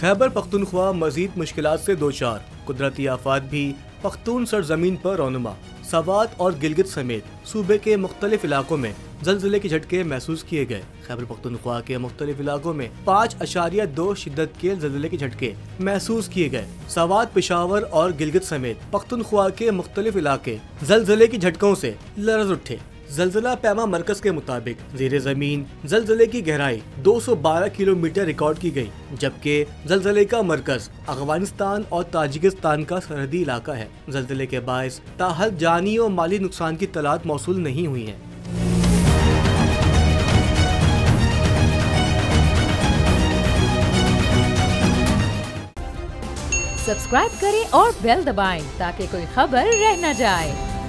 खैबर पख्तूनख्वा मजीद मुश्किलात से दो चार, कुदरती आफात भी पख्तून सरजमीन पर रोनुमा। सवात और गिलगित समेत सूबे के मुख्तलिफ इलाकों में जलजिले के झटके महसूस किए गए। खैबर पख्तूनख्वा के मुख्तलिफ इलाकों में 5.2 शिद्दत के जलजिले के झटके महसूस किए गए। सवात, पिशावर और गिलगित समेत पख्तूनख्वा के मुख्तलिफ इलाके जलजिले के झटकों से लरज उठे। जलजिला पैमा मरकज के मुताबिक ज़ेरे ज़मीन जलजिले की गहराई 212 किलोमीटर रिकॉर्ड की गई, जबकि जलजिले का मरकज अफगानिस्तान और ताजिकिस्तान का सरहदी इलाका है। जलजिले के बायस ताहल जानी और माली नुकसान की तलात मौसूल नहीं हुई है। सब्सक्राइब करें और बेल दबाएं ताकि कोई खबर रह न जाए।